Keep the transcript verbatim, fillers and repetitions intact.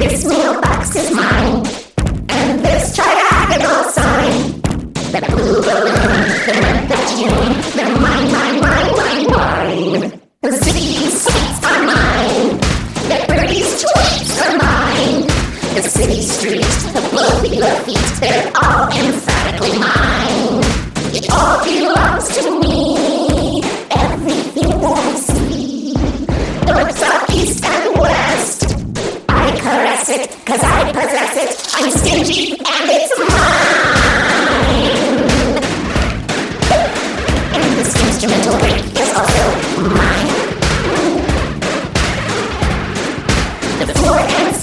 This mailbox is mine, and this triagonal sign. The blue balloon, the red balloon, they're mine, mine, mine, mine, mine. The city's sweets are mine, the birdies' tweets are mine. The city streets, the blowy little feet, they're all emphatically mine. It all belongs to me, everything that I see. North, south, east, and west. I caress it, cause I possess it. I'm stingy and it's mine. And this instrumental break is also mine. The floor and